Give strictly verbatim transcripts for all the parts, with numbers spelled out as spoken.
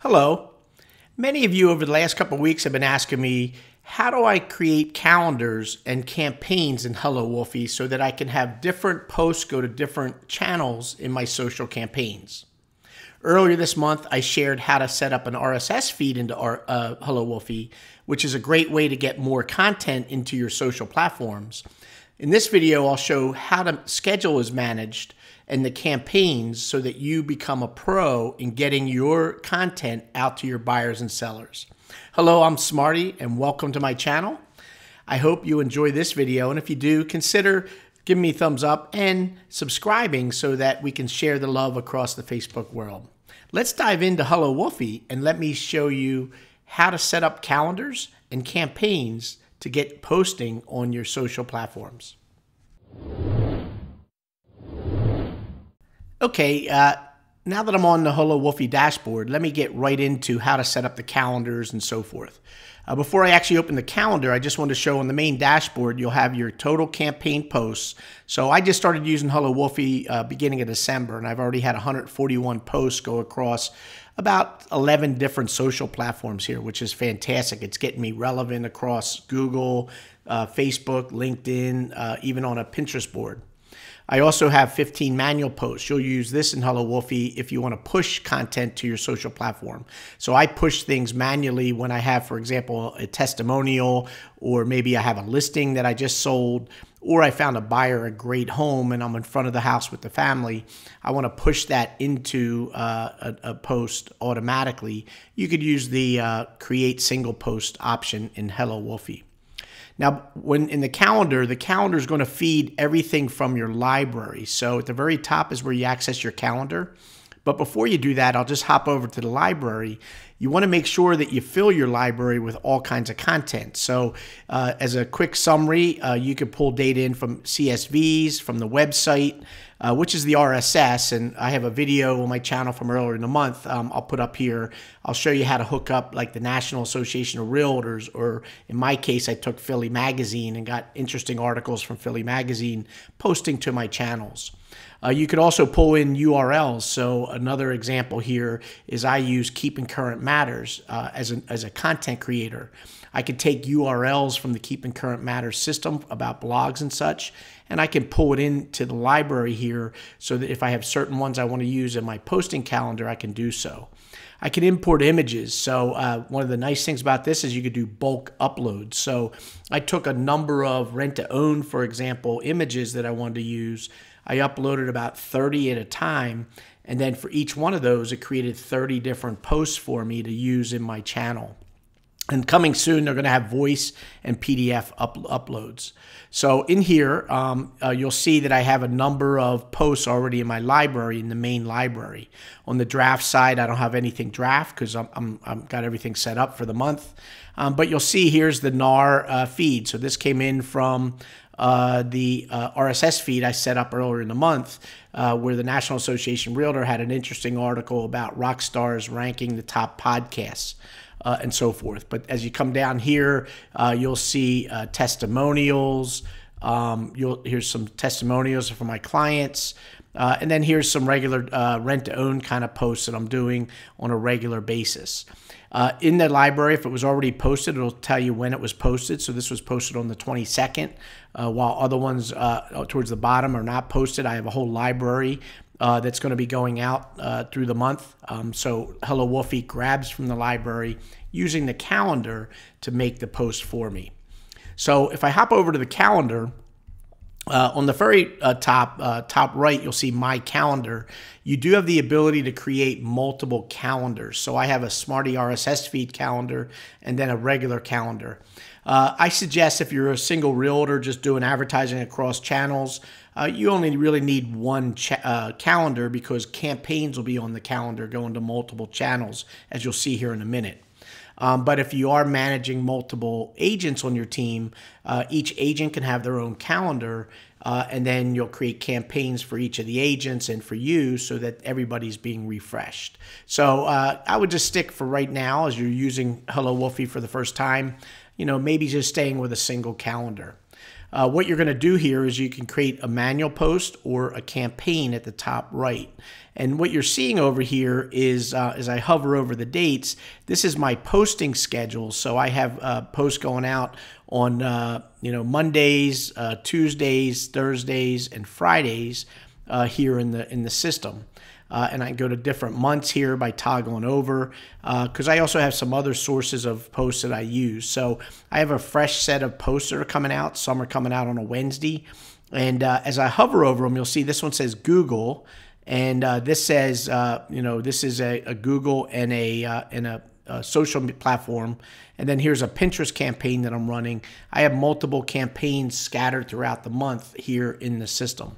Hello. Many of you over the last couple of weeks have been asking me, how do I create calendars and campaigns in HelloWoofy so that I can have different posts go to different channels in my social campaigns? Earlier this month, I shared how to set up an R S S feed into our, uh, HelloWoofy, which is a great way to get more content into your social platforms. In this video, I'll show how the schedule is managed and the campaigns so that you become a pro in getting your content out to your buyers and sellers. Hello, I'm Smarty and welcome to my channel. I hope you enjoy this video, and if you do, consider giving me a thumbs up and subscribing so that we can share the love across the Facebook world. Let's dive into HelloWoofy and let me show you how to set up calendars and campaigns to get posting on your social platforms. Okay, uh, now that I'm on the HelloWoofy dashboard, let me get right into how to set up the calendars and so forth. Uh, before I actually open the calendar, I just want to show on the main dashboard, you'll have your total campaign posts. So I just started using HelloWoofy uh, beginning of December, and I've already had one hundred forty-one posts go across about eleven different social platforms here, which is fantastic. It's getting me relevant across Google, uh, Facebook, LinkedIn, uh, even on a Pinterest board. I also have fifteen manual posts. You'll use this in HelloWoofy if you want to push content to your social platform. So I push things manually when I have, for example, a testimonial, or maybe I have a listing that I just sold, or I found a buyer, a great home, and I'm in front of the house with the family. I want to push that into uh, a, a post automatically. You could use the uh, create single post option in HelloWoofy. Now, when in the calendar, the calendar is going to feed everything from your library. So at the very top is where you access your calendar. But before you do that, I'll just hop over to the library. You want to make sure that you fill your library with all kinds of content. So uh, as a quick summary, uh, you could pull data in from C S Vs, from the website, uh, which is the R S S. And I have a video on my channel from earlier in the month um, I'll put up here. I'll show you how to hook up like the National Association of Realtors, or in my case, I took Philly Magazine and got interesting articles from Philly Magazine posting to my channels. Uh, you could also pull in U R Ls. So another example here is I use Keeping Current Matters uh, as, an, as a content creator. I could take U R Ls from the Keeping Current Matters system about blogs and such, and I can pull it into the library here so that if I have certain ones I want to use in my posting calendar, I can do so. I can import images. So uh, one of the nice things about this is you could do bulk uploads. So I took a number of rent-to-own, for example, images that I wanted to use. I uploaded about thirty at a time, and then for each one of those, it created thirty different posts for me to use in my channel. And coming soon, they're going to have voice and P D F up uploads. So in here, um, uh, you'll see that I have a number of posts already in my library, in the main library. On the draft side, I don't have anything draft because I'm, I'm, I've got everything set up for the month. Um, but you'll see here's the N A R uh, feed. So this came in from Uh, the uh, R S S feed I set up earlier in the month uh, where the National Association of Realtors had an interesting article about rock stars ranking the top podcasts uh, and so forth. But as you come down here, uh, you'll see uh, testimonials. Um, you'll, here's some testimonials from my clients. Uh, and then here's some regular uh, rent-to-own kind of posts that I'm doing on a regular basis. Uh, in the library, if it was already posted, it'll tell you when it was posted. So this was posted on the twenty-second, uh, while other ones uh, towards the bottom are not posted. I have a whole library uh, that's going to be going out uh, through the month. Um, so HelloWoofy grabs from the library using the calendar to make the post for me. So if I hop over to the calendar, Uh, on the very uh, top uh, top right, you'll see My Calendar. You do have the ability to create multiple calendars. So I have a Smarty R S S feed calendar and then a regular calendar. Uh, I suggest if you're a single realtor just doing advertising across channels, uh, you only really need one cha uh, calendar, because campaigns will be on the calendar going to multiple channels, as you'll see here in a minute. Um, but if you are managing multiple agents on your team, uh, each agent can have their own calendar, uh, and then you'll create campaigns for each of the agents and for you so that everybody's being refreshed. So uh, I would just stick for right now, as you're using HelloWoofy for the first time, you know, maybe just staying with a single calendar. Uh, what you're going to do here is you can create a manual post or a campaign at the top right. And what you're seeing over here is, uh, as I hover over the dates, this is my posting schedule. So I have uh, posts going out on uh, you know, Mondays, uh, Tuesdays, Thursdays, and Fridays uh, here in the in the system. Uh, and I can go to different months here by toggling over, because uh, I also have some other sources of posts that I use. So I have a fresh set of posts that are coming out. Some are coming out on a Wednesday. And uh, as I hover over them, you'll see this one says Google. And uh, this says, uh, you know, this is a, a Google and a, uh, and a, a social platform. And then here's a Pinterest campaign that I'm running. I have multiple campaigns scattered throughout the month here in the system.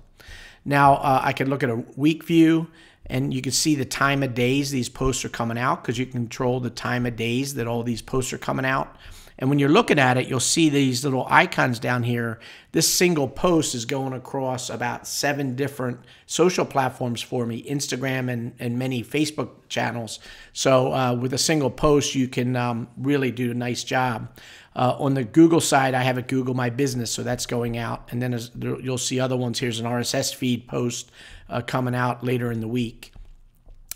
Now uh, I can look at a week view, and you can see the time of days these posts are coming out, because you control the time of days that all these posts are coming out. And when you're looking at it, you'll see these little icons down here. This single post is going across about seven different social platforms for me, Instagram and, and many Facebook channels. So uh, with a single post, you can um, really do a nice job. Uh, on the Google side, I have a Google My Business, so that's going out. And then as, you'll see other ones. Here's an R S S feed post uh, coming out later in the week.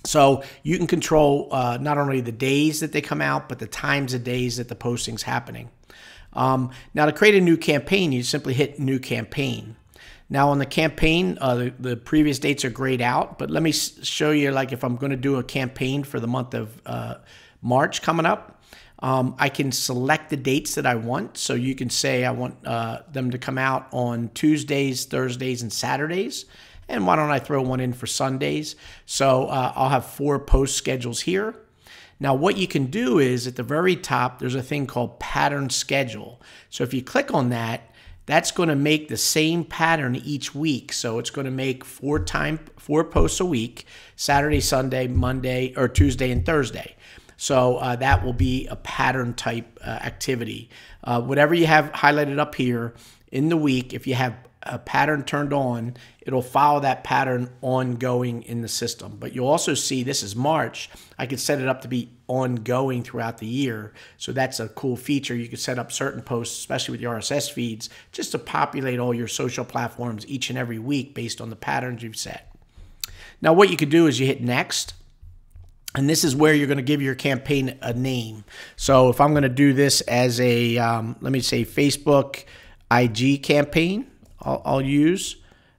So you can control uh, not only the days that they come out, but the times of days that the posting's happening. Um, now to create a new campaign, you simply hit new campaign. Now on the campaign, uh, the, the previous dates are grayed out, but let me show you, like if I'm going to do a campaign for the month of uh, March coming up, um, I can select the dates that I want. So you can say I want uh, them to come out on Tuesdays, Thursdays, and Saturdays. And why don't I throw one in for Sundays? So uh, I'll have four post schedules here. Now what you can do is at the very top, there's a thing called pattern schedule. So if you click on that, that's going to make the same pattern each week. So it's going to make four time, four posts a week, Saturday, Sunday, Monday, or Tuesday and Thursday. So uh, that will be a pattern type uh, activity. Uh, whatever you have highlighted up here in the week, if you have a pattern turned on, it'll follow that pattern ongoing in the system. But you'll also see this is March. I could set it up to be ongoing throughout the year. So that's a cool feature. You can set up certain posts, especially with your R S S feeds, just to populate all your social platforms each and every week based on the patterns you've set. Now what you could do is you hit next. And this is where you're going to give your campaign a name. So if I'm going to do this as a, um, let me say Facebook I G campaign, I'll, I'll use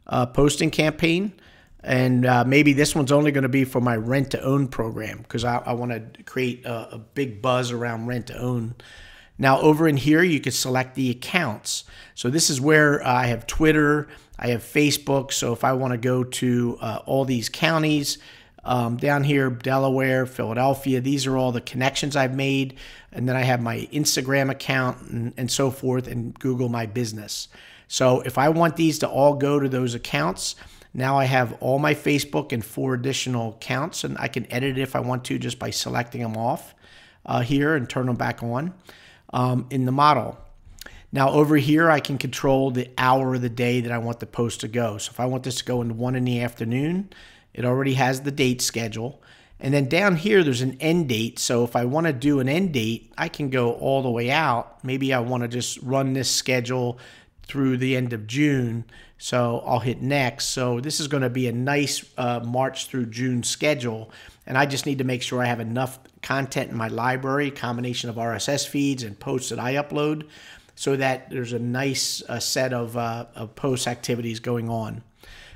a posting campaign, and uh, maybe this one's only going to be for my rent to own program, because I, I want to create a, a big buzz around rent to own. Now over in here, you can select the accounts. So this is where I have Twitter, I have Facebook. So if I want to go to uh, all these counties, Um, down here, Delaware, Philadelphia, these are all the connections I've made. And then I have my Instagram account and, and so forth, and Google My Business. So if I want these to all go to those accounts, now I have all my Facebook and four additional accounts, and I can edit it if I want to just by selecting them off uh, here and turn them back on um, in the model. Now over here, I can control the hour of the day that I want the post to go. So if I want this to go in one in the afternoon, it already has the date schedule. And then down here, there's an end date. So if I want to do an end date, I can go all the way out. Maybe I want to just run this schedule through the end of June. So I'll hit next. So this is going to be a nice uh, March through June schedule. And I just need to make sure I have enough content in my library, combination of R S S feeds and posts that I upload, so that there's a nice uh, set of, uh, of post activities going on.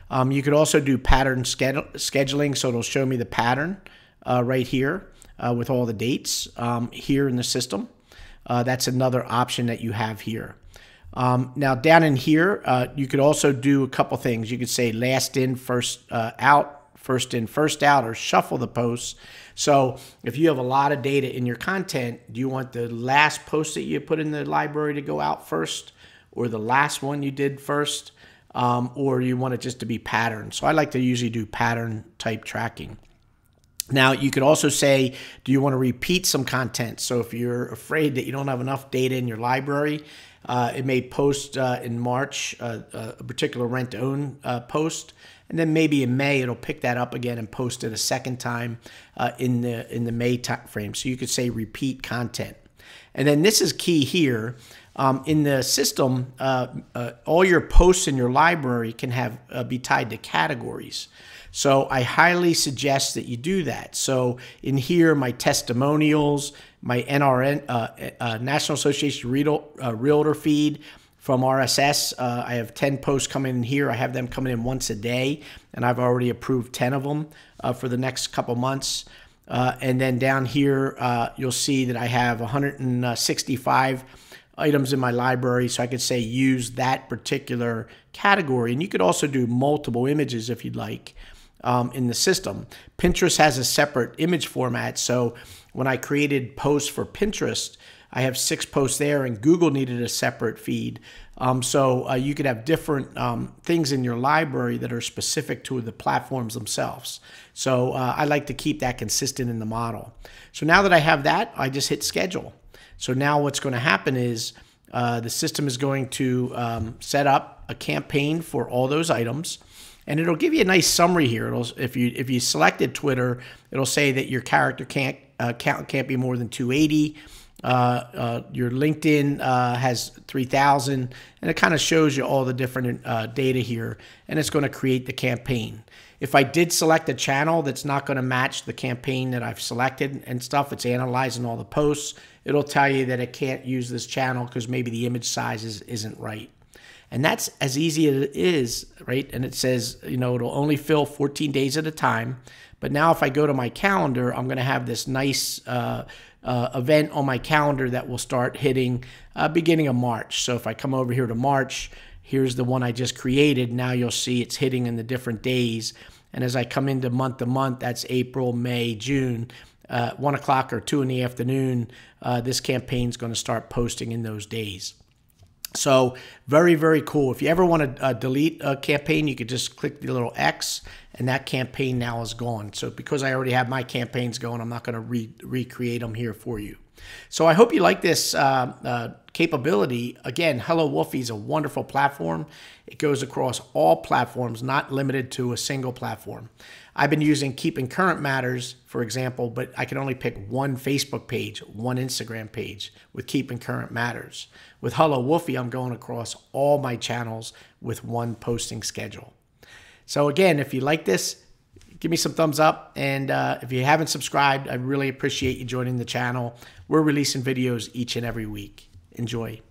Um, you could also do pattern scheduling, so it'll show me the pattern uh, right here uh, with all the dates um, here in the system. Uh, that's another option that you have here. Um, now down in here, uh, you could also do a couple things. You could say last in, first uh, out, first in, first out, or shuffle the posts. So if you have a lot of data in your content, do you want the last post that you put in the library to go out first, or the last one you did first? Um, or you want it just to be pattern. So I like to usually do pattern type tracking. Now you could also say, do you want to repeat some content? So if you're afraid that you don't have enough data in your library, uh, it may post uh, in March uh, a particular rent to own uh, post, and then maybe in May it'll pick that up again and post it a second time uh, in the in the May time frame. So you could say repeat content. And then this is key here. um, in the system, uh, uh, all your posts in your library can have uh, be tied to categories. So I highly suggest that you do that. So in here, my testimonials, my N R N, uh, uh, National Association of Realtor, uh, Realtor feed from R S S. Uh, I have ten posts coming in here. I have them coming in once a day, and I've already approved ten of them uh, for the next couple months. Uh, and then down here, uh, you'll see that I have one hundred sixty-five items in my library, so I could say use that particular category. And you could also do multiple images if you'd like um, in the system. Pinterest has a separate image format, so when I created posts for Pinterest, I have six posts there, and Google needed a separate feed. Um, so uh, you could have different um, things in your library that are specific to the platforms themselves. So uh, I like to keep that consistent in the model. So now that I have that, I just hit schedule. So now what's going to happen is uh, the system is going to um, set up a campaign for all those items. And it'll give you a nice summary here. It'll, if you if you selected Twitter, it'll say that your character can't, uh, count can't be more than two eighty. Uh, uh, your LinkedIn uh, has three thousand, and it kind of shows you all the different uh, data here, and it's going to create the campaign. If I did select a channel that's not going to match the campaign that I've selected and stuff, it's analyzing all the posts. It'll tell you that it can't use this channel because maybe the image size is, isn't right. And that's as easy as it is, right? And it says, you know, it'll only fill fourteen days at a time. But now if I go to my calendar, I'm going to have this nice uh, uh, event on my calendar that will start hitting uh, beginning of March. So if I come over here to March, here's the one I just created. Now you'll see it's hitting in the different days. And as I come into month to month, that's April, May, June, uh, one o'clock or two in the afternoon, uh, this campaign's going to start posting in those days. So very, very cool. If you ever want to uh, delete a campaign, you could just click the little X, and that campaign now is gone. So because I already have my campaigns going, I'm not going to re recreate them here for you. So I hope you like this uh, uh, capability. Again, HelloWoofy is a wonderful platform. It goes across all platforms, not limited to a single platform. I've been using Keeping Current Matters, for example, but I can only pick one Facebook page, one Instagram page with Keeping Current Matters. With HelloWoofy, I'm going across all my channels with one posting schedule. So again, if you like this, give me some thumbs up, and uh, if you haven't subscribed, I really appreciate you joining the channel. We're releasing videos each and every week. Enjoy.